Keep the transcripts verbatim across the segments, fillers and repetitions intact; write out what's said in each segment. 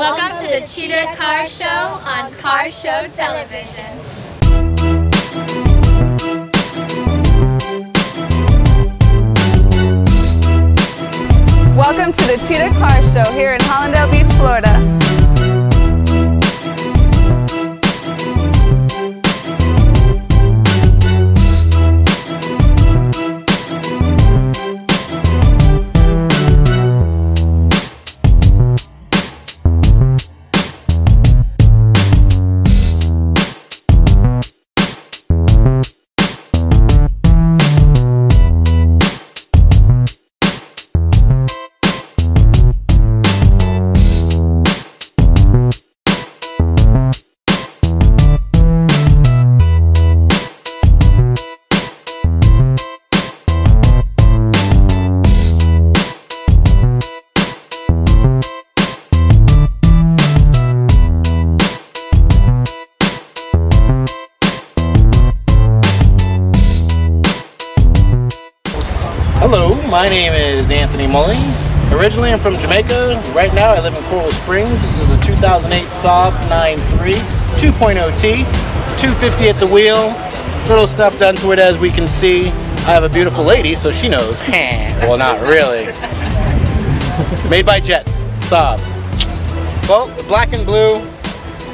Welcome to the Cheetah Car Show on Car Show Television. Welcome to the Cheetah Car Show here in Hollandale Beach, Florida. Hello, my name is Anthony Mullings. Originally I'm from Jamaica. Right now I live in Coral Springs. This is a two thousand eight Saab nine three, two point oh T, two fifty at the wheel. Little stuff done to it, as we can see. I have a beautiful lady, so she knows. Well, not really. Made by Jets, Saab. Well, black and blue.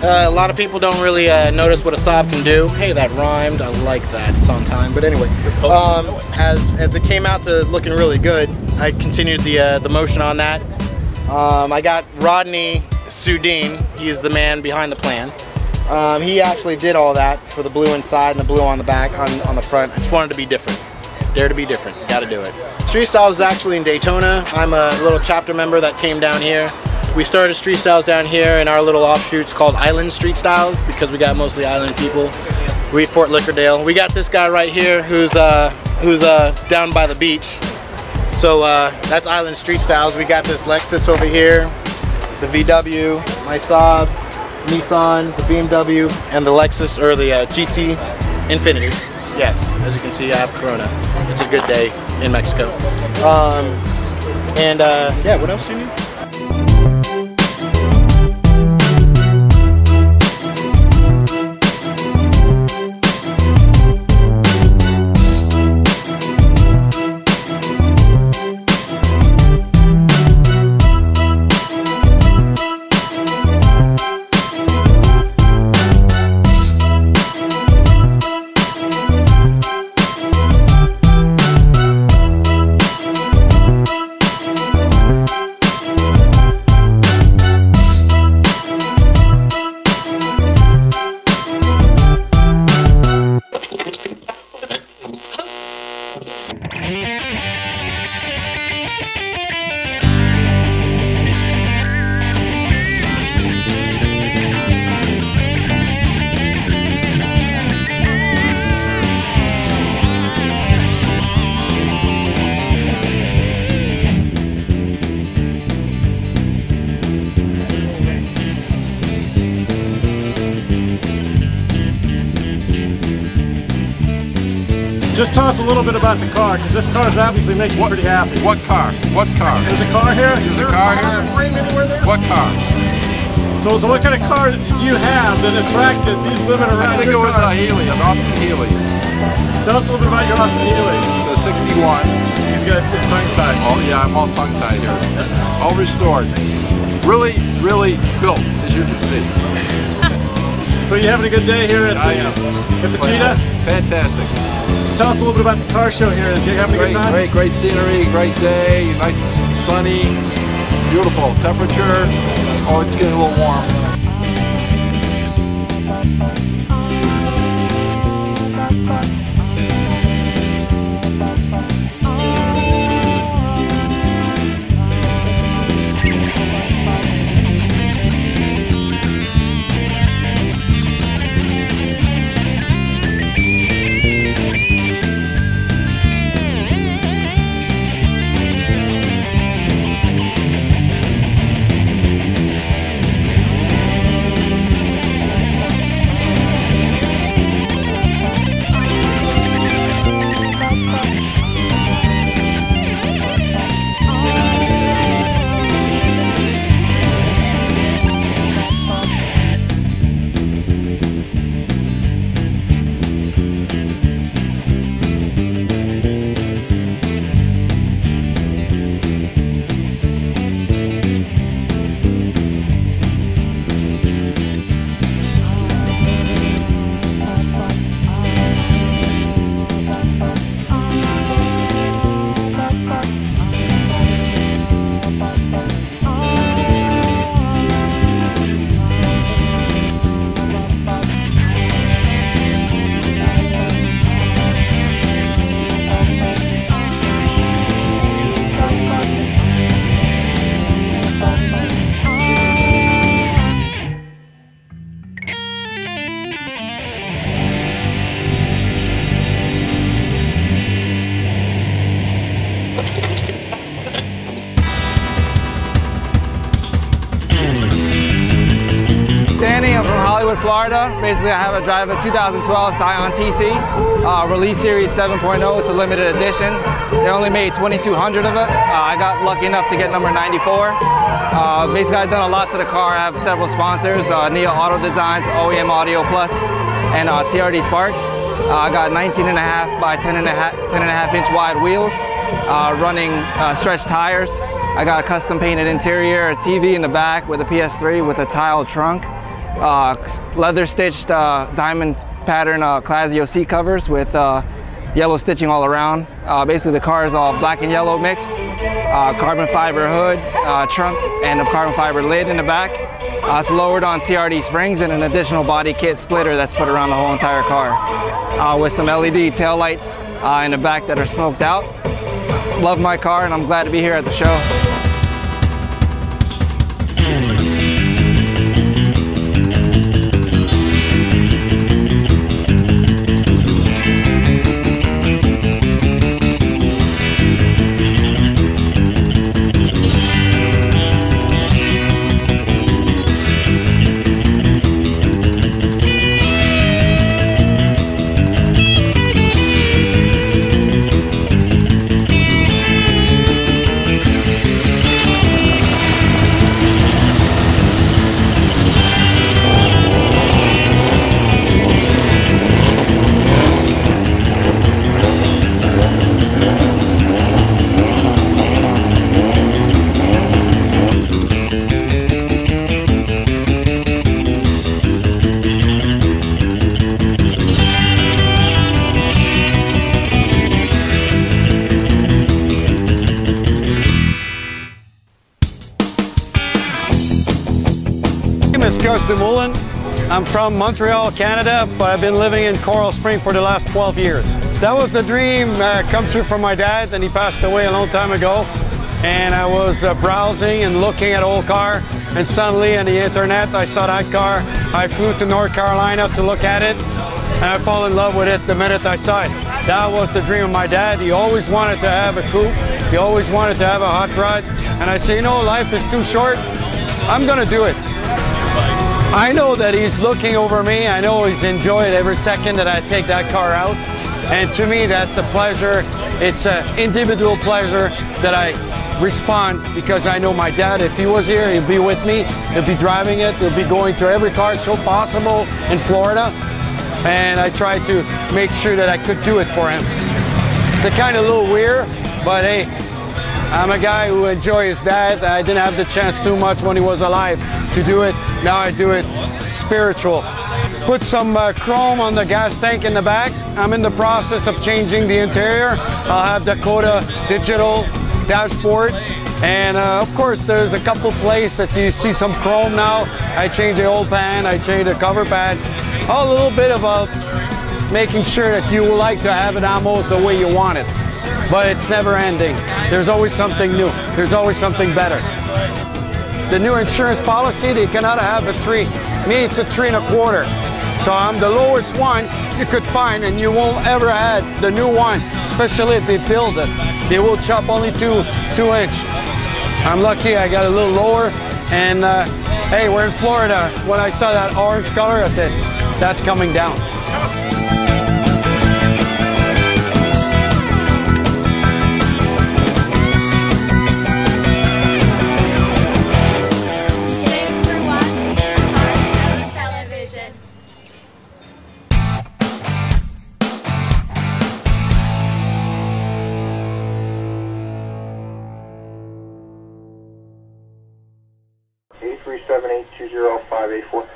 Uh, a lot of people don't really uh, notice what a Saab can do. Hey, that rhymed. I like that. It's on time. But anyway, um, as, as it came out to looking really good, I continued the, uh, the motion on that. Um, I got Rodney Sudin. He's the man behind the plan. Um, he actually did all that for the blue inside and the blue on the back, on, on the front. I just wanted to be different. Dare to be different. Got to do it. Street Styles is actually in Daytona. I'm a little chapter member that came down here. We started Street Styles down here in our little offshoots called Island Street Styles because we got mostly island people. We Fort Lickerdale. We got this guy right here who's uh, who's uh, down by the beach. So uh, that's Island Street Styles. We got this Lexus over here, the V W, my Saab, Nissan, the B M W, and the Lexus, or the uh, G T Infinity. Yes, as you can see, I have Corona. It's a good day in Mexico. Um, and uh, yeah, what else do you need? Just tell us a little bit about the car, because this car is obviously making you pretty happy. What car? What car? There's a car here? There's a car here? Frame anywhere there? What car? So, so what kind of car did you have that attracted these women around? I think it was a Healy, an Austin Healy. Tell us a little bit about your Austin Healy. It's a sixty-one. He's got his tongue tied. Oh yeah, I'm all tongue tied here. All restored. Really, really built, as you can see. So you having a good day here at yeah, the, at the Cheetah? Fantastic. Tell us a little bit about the car show here. Is you having a good time? Great, great scenery, great day, nice and sunny, beautiful temperature. Oh, it's getting a little warm. Florida. Basically, I have a drive a two thousand twelve Scion T C, uh, release series seven point oh. It's a limited edition. They only made twenty-two hundred of it. Uh, I got lucky enough to get number ninety-four. Uh, basically, I've done a lot to the car. I have several sponsors, uh, Neo Auto Designs, O E M Audio Plus, and uh, T R D Sparks. Uh, I got nineteen and a half by ten and a half inch wide wheels, uh, running uh, stretch tires. I got a custom painted interior, a T V in the back with a P S three with a tile trunk, uh, leather stitched uh, diamond pattern uh, Clazio seat covers with uh, yellow stitching all around. Uh, basically the car is all black and yellow mixed, uh, carbon fiber hood, uh, trunk, and a carbon fiber lid in the back. Uh, it's lowered on T R D springs and an additional body kit splitter that's put around the whole entire car, uh, with some L E D taillights uh, in the back that are smoked out. Love my car and I'm glad to be here at the show. Dakota Digital. I'm from Montreal, Canada, but I've been living in Coral Springs for the last twelve years. That was the dream uh, come true for my dad, and he passed away a long time ago. And I was uh, browsing and looking at old car, and suddenly on the internet I saw that car. I flew to North Carolina to look at it, and I fell in love with it the minute I saw it. That was the dream of my dad. He always wanted to have a coupe, he always wanted to have a hot rod, and I said, you know, life is too short, I'm gonna do it. I know that he's looking over me, I know he's enjoyed every second that I take that car out, and to me that's a pleasure. It's an individual pleasure that I respond, because I know my dad, if he was here, he'd be with me, he'd be driving it, he'd be going to every car show possible in Florida, and I tried to make sure that I could do it for him. It's a kind of little weird, but hey, I'm a guy who enjoys his dad. I didn't have the chance too much when he was alive to do it. Now I do it spiritual. Put some uh, chrome on the gas tank in the back. I'm in the process of changing the interior. I'll have Dakota Digital dashboard. And uh, of course, there's a couple places that you see some chrome now. I changed the oil pan, I changed the cover pad. A little bit of a, making sure that you like to have it almost the way you want it. But it's never ending. There's always something new. There's always something better. The new insurance policy, they cannot have a three. Me, it's a three and a quarter. So I'm the lowest one you could find, and you won't ever add the new one, especially if they build it. They will chop only two, two inch. I'm lucky I got a little lower, and uh, hey, we're in Florida. When I saw that orange color, I said, that's coming down. eight three seven eight two zero five eight four.